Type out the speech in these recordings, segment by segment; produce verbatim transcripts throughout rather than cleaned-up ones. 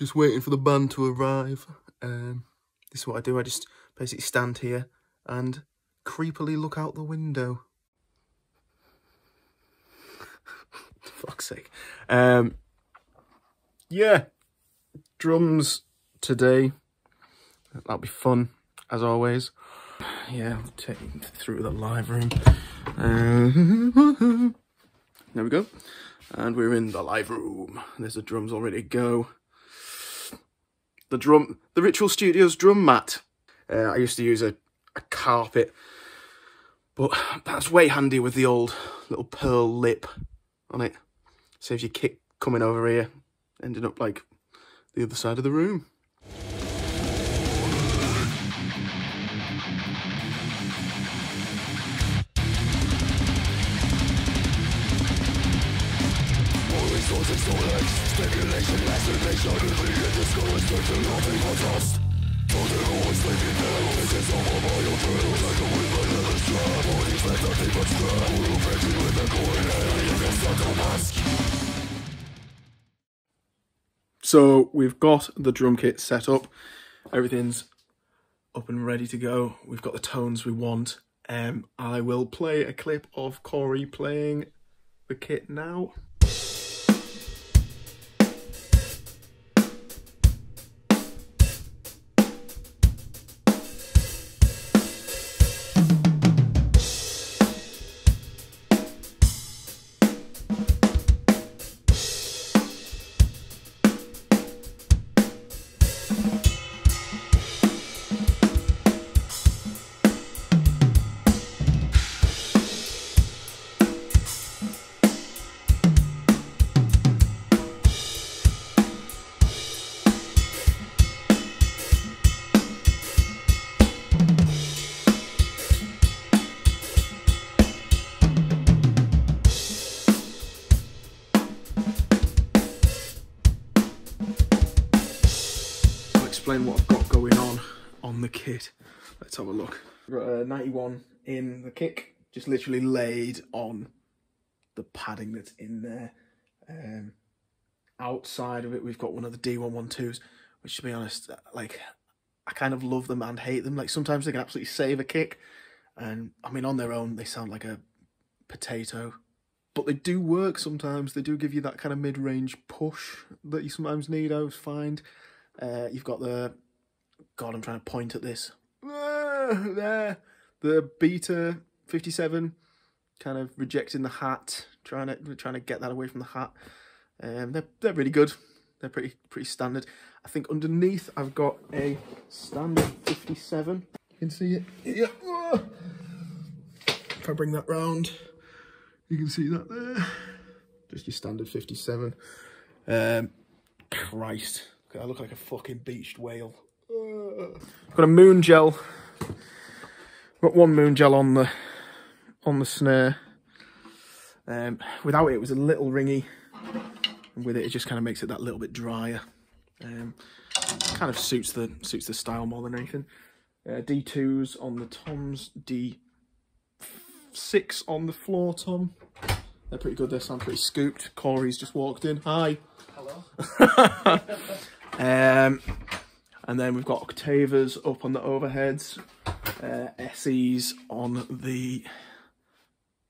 Just waiting for the band to arrive. Um, this is what I do. I just basically stand here and creepily look out the window. Fuck's sake. Um, yeah, drums today. That'll be fun, as always. Yeah, I'll take you through the live room. Uh, there we go. And we're in the live room. There's the drums all ready to go. The drum, the Ritual Studios drum mat. Uh, I used to use a, a carpet, but that's way handy with the old little pearl lip on it. Saves your kick coming over here, ending up like the other side of the room. Stimulation, masturbation, immediate discourse, searching nothing but dust. Nothing always leaving there, this is all over your trails. Like a whip and leather strap, all these facts are deep but strap. We'll fetch you with a coin and you can suck a mask. So we've got the drum kit set up. Everything's up and ready to go. We've got the tones we want. Um, I will play a clip of Corey playing the kit now. What I've got going on on the kit. Let's have a look. I've got a ninety-one in the kick, just literally laid on the padding that's in there. Um, outside of it, we've got one of the D one twelves, which, to be honest, like, I kind of love them and hate them. Like, sometimes they can absolutely save a kick, and I mean, on their own, they sound like a potato, but they do work sometimes. They do give you that kind of mid-range push that you sometimes need, I always find. Uh, you've got the, God, I'm trying to point at this, ah, there, the Beta fifty-seven, kind of rejecting the hat, trying to trying to get that away from the hat. Um, they're they're really good. They're pretty pretty standard. I think underneath I've got a standard fifty-seven. You can see it. Yeah. Oh. If I bring that round, you can see that there. Just your standard fifty-seven. Um, Christ. I look like a fucking beached whale. Uh. I've got a moon gel. I've got one moon gel on the on the snare. Um, without it, it was a little ringy, and with it, it just kind of makes it that little bit drier. Um, kind of suits the suits the style more than anything. Uh, D twos on the toms, D six on the floor tom. They're pretty good. They sound pretty scooped. Corey's just walked in. Hi. Hello. Um, and then we've got octavers up on the overheads, uh, S Es on the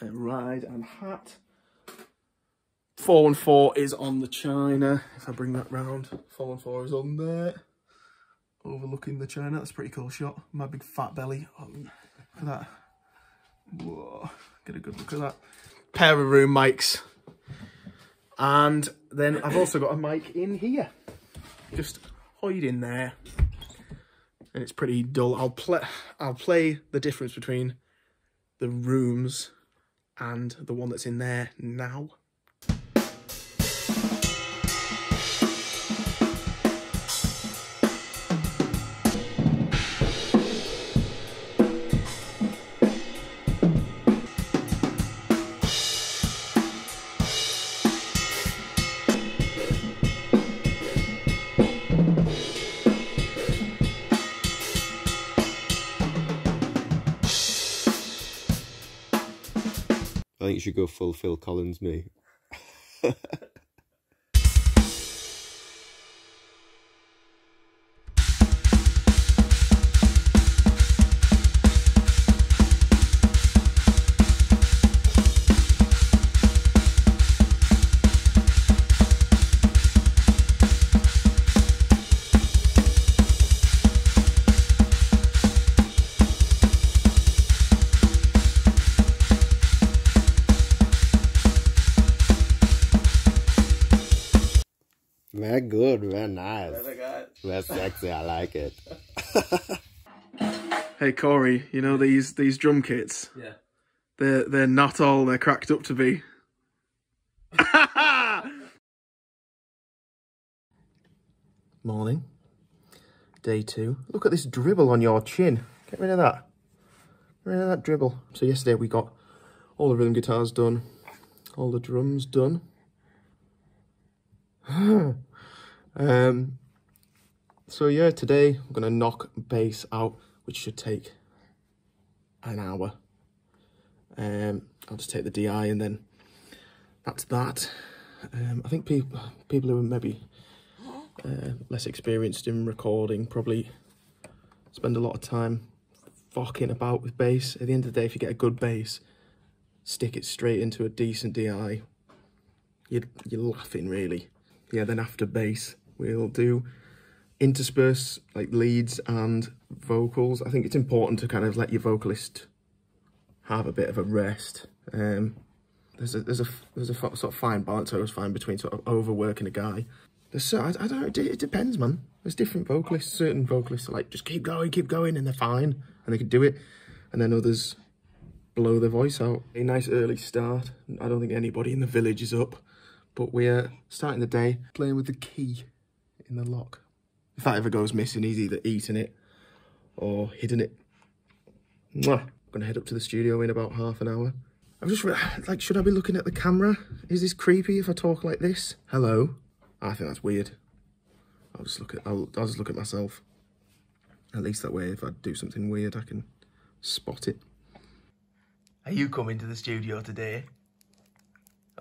uh, ride and hat. four one four is on the china. If I bring that round, four one four is on there, overlooking the china. That's a pretty cool shot. My big fat belly. Oh, look at that. Whoa, get a good look at that. Pair of room mics. And then I've also got a mic in here. Just hide in there, and it's pretty dull. I'll play. I'll play the difference between the rooms and the one that's in there now. I think you should go full Phil Collins, mate. Very good, very nice. Very sexy, I like it. Hey Corey, you know these these drum kits? Yeah. They're they're not all they're cracked up to be. Morning. Day two. Look at this dribble on your chin. Get rid of that. Get rid of that dribble. So yesterday we got all the rhythm guitars done, all the drums done. um, so yeah, today I'm gonna knock bass out, which should take an hour. Um, I'll just take the D I and then that's that. Um, I think people people who are maybe uh, less experienced in recording probably spend a lot of time fucking about with bass. At the end of the day, if you get a good bass, stick it straight into a decent D I. You're, you're laughing, really. Yeah, then after bass, we'll do intersperse, like leads and vocals. I think it's important to kind of let your vocalist have a bit of a rest. Um, there's a there's a there's a sort of fine balance I always find between sort of overworking a guy. There's so I, I don't know. It, it depends, man. There's different vocalists. Certain vocalists are like just keep going, keep going, and they're fine, and they can do it. And then others blow their voice out. A nice early start. I don't think anybody in the village is up. But we're starting the day playing with the key in the lock. If that ever goes missing, he's either eaten it or hidden it. Mwah. I'm gonna head up to the studio in about half an hour. I'm just like, should I be looking at the camera? Is this creepy if I talk like this? Hello? I think that's weird. I'll just look at I'll, I'll just look at myself. At least that way, if I do something weird, I can spot it. Are you coming to the studio today,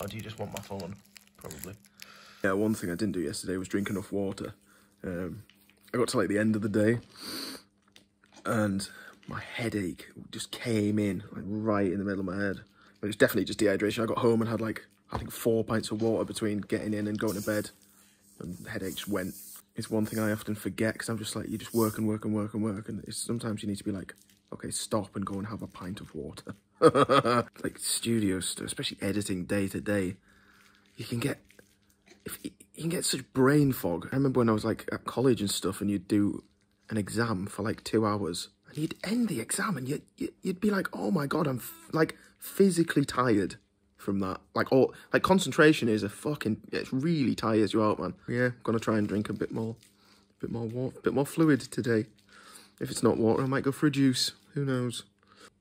or do you just want my phone? Probably. Yeah, one thing I didn't do yesterday was drink enough water. Um, I got to like the end of the day and my headache just came in, like right in the middle of my head. It was definitely just dehydration. I got home and had like, I think four pints of water between getting in and going to bed, and the headache just went. It's one thing I often forget because I'm just like, you just work and work and work and work, and it's, sometimes you need to be like, okay, stop and go and have a pint of water. Like studio stuff, especially editing day to day. You can get, if you can get such brain fog. I remember when I was like at college and stuff, and you'd do an exam for like two hours, and you'd end the exam, and you'd you'd be like, oh my god, I'm f like physically tired from that. Like all like concentration is a fucking, it really tires you out, man. Yeah, gonna try and drink a bit more, a bit more water, a bit more fluid today. If it's not water, I might go for a juice. Who knows?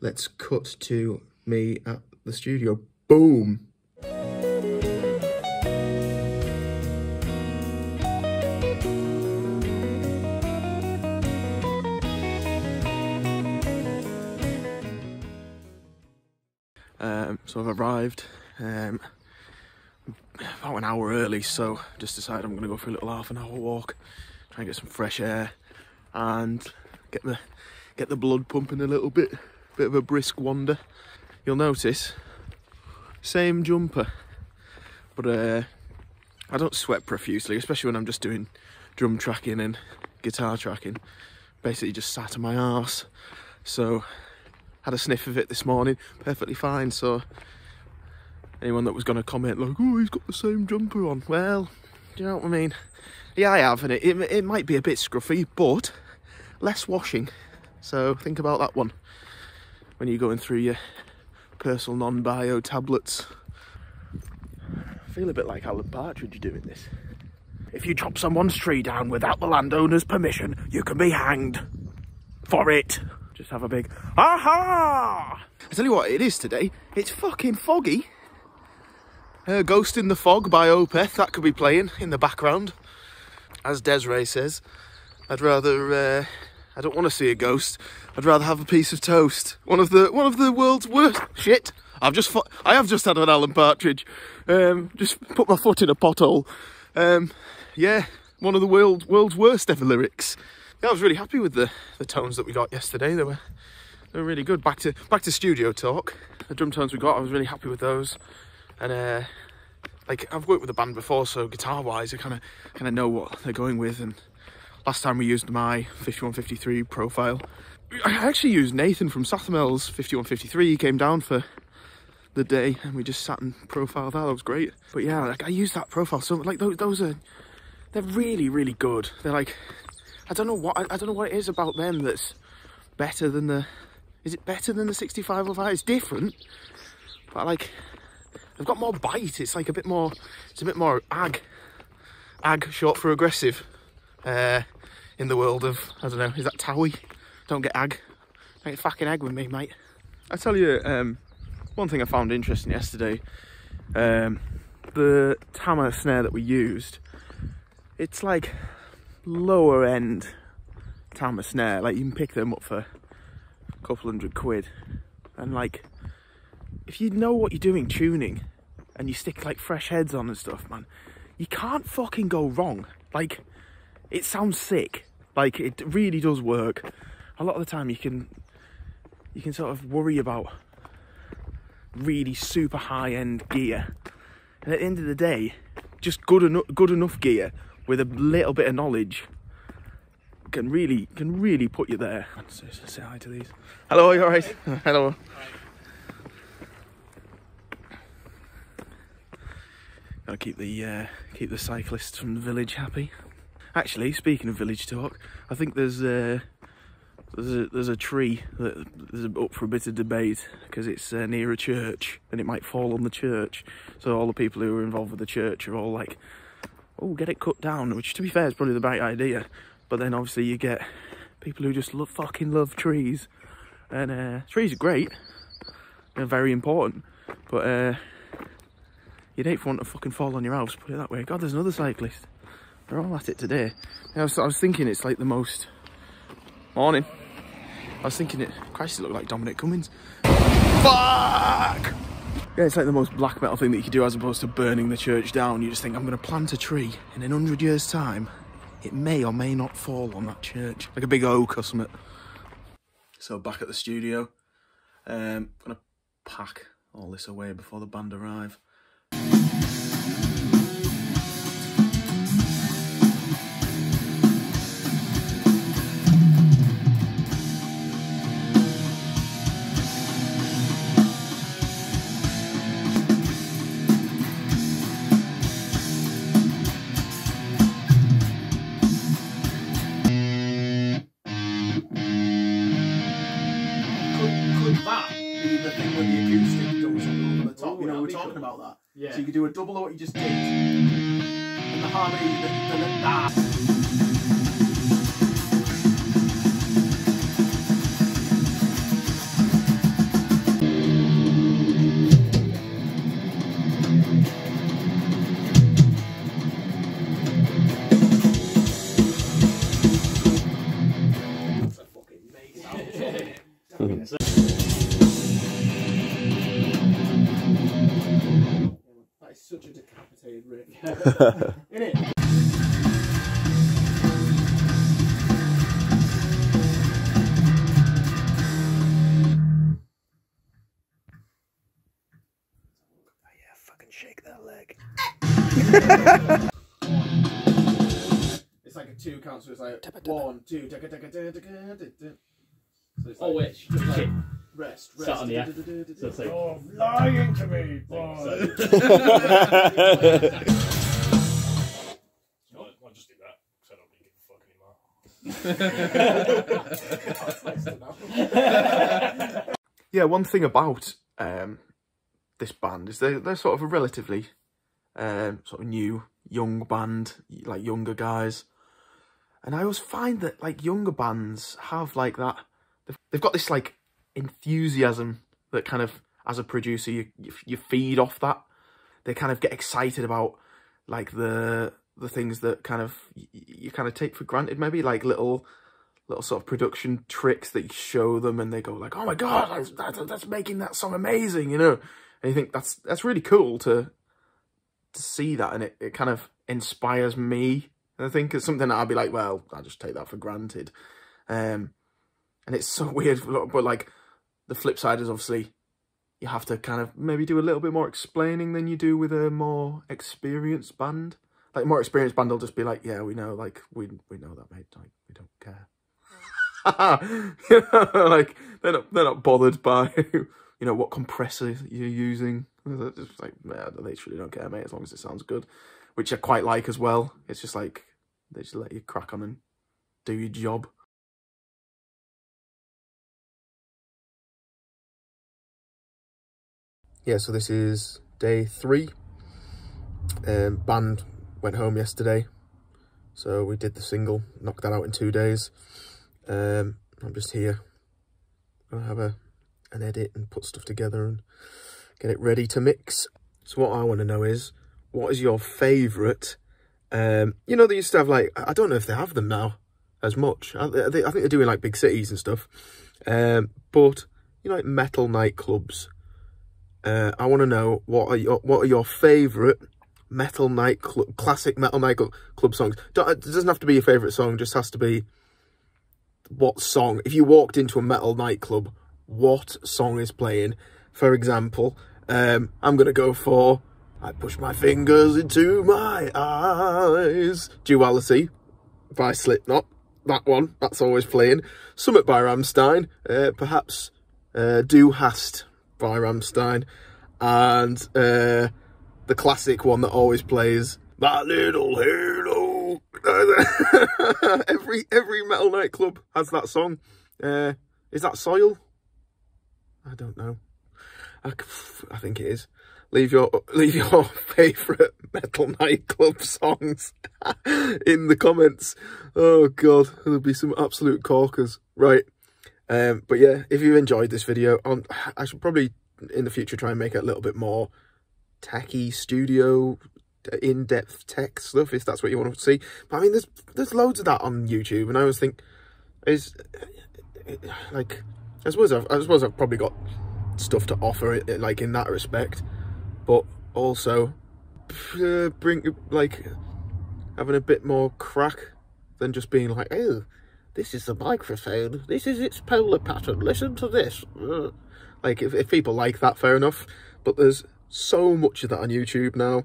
Let's cut to me at the studio. Boom. Um, so I've arrived um, about an hour early, so just decided I'm going to go for a little half an hour walk, try and get some fresh air and get the get the blood pumping a little bit, bit of a brisk wander. You'll notice, same jumper, but uh, I don't sweat profusely, especially when I'm just doing drum tracking and guitar tracking, basically just sat on my arse. So had a sniff of it this morning, perfectly fine. So anyone that was going to comment like, oh, he's got the same jumper on, well, do you know what I mean? Yeah, I have, and it, it, it might be a bit scruffy, but less washing. So think about that one when you're going through your personal non-bio tablets. I feel a bit like Alan Partridge doing this. If you chop someone's tree down without the landowner's permission, you can be hanged for it. Just have a big, aha! I tell you what it is today, it's fucking foggy. Uh, Ghost in the Fog by Opeth, that could be playing in the background. As Desiree says, I'd rather, uh, I don't want to see a ghost, I'd rather have a piece of toast. One of the, one of the world's worst, shit. I've just, I have just had an Alan Partridge. Um, just put my foot in a pothole. Um, yeah, one of the world, world's worst ever lyrics. Yeah, I was really happy with the, the tones that we got yesterday. They were they were really good. Back to back to studio talk. The drum tones we got, I was really happy with those. And uh, like I've worked with a band before, so guitar wise, I kind of kind of know what they're going with. And last time we used my fifty-one fifty-three profile. I actually used Nathan from Sathamel's fifty-one fifty-three. He came down for the day, and we just sat and profiled that. That was great. But yeah, like I used that profile. So like those those are they're really, really good. They're like, I don't know what I, I don't know what it is about them that's better than the. Is it better than the sixty-five oh five? It's different, but like they've got more bite. It's like a bit more. It's a bit more ag, ag short for aggressive. Uh, in the world of, I don't know, is that Towie? Don't get ag. Don't get fucking ag with me, mate. I tell you, um, one thing I found interesting yesterday. Um, the Tama snare that we used, it's like lower end Tama snare. Like you can pick them up for a couple hundred quid, and like if you know what you're doing tuning, and you stick like fresh heads on and stuff, man, you can't fucking go wrong. Like it sounds sick. Like it really does work. A lot of the time you can you can sort of worry about really super high-end gear, and at the end of the day, just good enough good enough gear with a little bit of knowledge can really can really put you there. So, so say hi to these. Hello, you all right? Hey. Hello. Hi. Gotta keep the uh, keep the cyclists from the village happy. Actually, speaking of village talk, I think there's uh, There's a, there's a tree that's up for a bit of debate because it's uh, near a church and it might fall on the church. So all the people who are involved with the church are all like, oh, get it cut down, which to be fair is probably the right idea. But then obviously you get people who just love, fucking love trees. And uh, trees are great. They're very important. But uh, you'd hate for one to fucking fall on your house, put it that way. God, there's another cyclist. They're all at it today. I was, I was thinking it's like the most... Morning. I was thinking it, Christ, it looked like Dominic Cummins. Fuck! Yeah, it's like the most black metal thing that you could do as opposed to burning the church down. You just think, I'm going to plant a tree and in a hundred years' time, it may or may not fall on that church. Like a big oak or something. So back at the studio. Um, I'm going to pack all this away before the band arrive. Yeah. So you could do a double of what you just did, and the harmony, the, the, the, that. That's a fucking maze out. That's such a decapitated rig. In it. Oh yeah, fucking shake that leg. It's like a two count, so it's like one, two, da da da da da da. So it's like, oh, which? Like, rest, rest. Start on the F. So it's like, you're lying to me, boy! So, I'll just do that, because I don't really give a fuck anymore. Yeah, one thing about um, this band is they're, they're sort of a relatively um, sort of new, young band, like younger guys. And I always find that like younger bands have like that, they've, they've got this like enthusiasm that kind of, as a producer, you, you you feed off that. They kind of get excited about like the the things that kind of you, you kind of take for granted, maybe like little little sort of production tricks that you show them, and they go like, "Oh my god, that's, that's, that's making that song amazing," you know. And you think that's that's really cool to to see that, and it it kind of inspires me. And I think it's something that I'd be like, "Well, I just take that for granted," um, and it's so weird, but like. The flip side is obviously you have to kind of maybe do a little bit more explaining than you do with a more experienced band. Like a more experienced band will just be like, yeah, we know, like we we know that, mate. Like we don't care. You know, like they're not they're not bothered by you know what compressor you're using. It's just like, yeah, they truly don't care, mate. As long as it sounds good, which I quite like as well. It's just like, they just let you crack on and do your job. Yeah, so this is day three. Um, band went home yesterday, so we did the single, knocked that out in two days. Um, I'm just here, I'll have a, an edit and put stuff together and get it ready to mix. So what I want to know is, what is your favourite? Um, you know, they used to have like, I don't know if they have them now as much. I, they, I think they're doing like big cities and stuff. Um, but, you know, like metal nightclubs. Uh, I want to know, what are your, what are your favourite metal nightclub, classic metal nightclub songs? Don't, it doesn't have to be your favourite song, just has to be what song. If you walked into a metal nightclub, what song is playing? For example, um, I'm going to go for I Push My Fingers Into My Eyes, Duality by Slipknot. That one, that's always playing. Summit by Rammstein, uh, perhaps uh, Du Hast by Rammstein, and uh, the classic one that always plays, My Little Halo. every every metal nightclub has that song. Uh, is that Soil? I don't know. I, I think it is. Leave your leave your favourite metal nightclub songs in the comments. Oh god, there'll be some absolute corkers, right? Um, but yeah, if you enjoyed this video, um, I should probably in the future try and make it a little bit more techie studio, in-depth tech stuff, if that's what you want to see. But I mean, there's there's loads of that on YouTube, and I always think is like I suppose I've, I suppose I've probably got stuff to offer it, it like in that respect, but also uh, bring like having a bit more crack than just being like, oh, this is the microphone, this is its polar pattern, listen to this. Ugh. Like, if, if people like that, fair enough. But there's so much of that on YouTube now.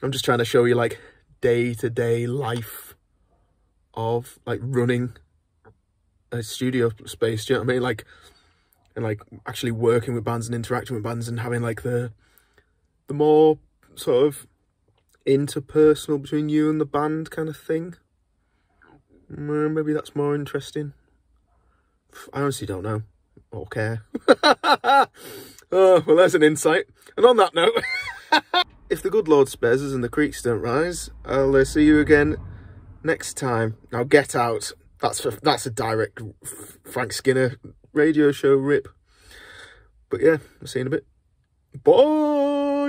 I'm just trying to show you, like, day-to-day life of, like, running a studio space, do you know what I mean? Like, and, like, actually working with bands and interacting with bands and having, like, the, the more sort of interpersonal between you and the band kind of thing. Maybe that's more interesting. I honestly don't know or care. Oh, well, there's an insight. And on that note, if the good Lord spares us and the creeks don't rise, I'll uh, see you again next time. Now get out. That's a, that's a direct Frank Skinner radio show rip. But yeah, I'll see you in a bit. Bye.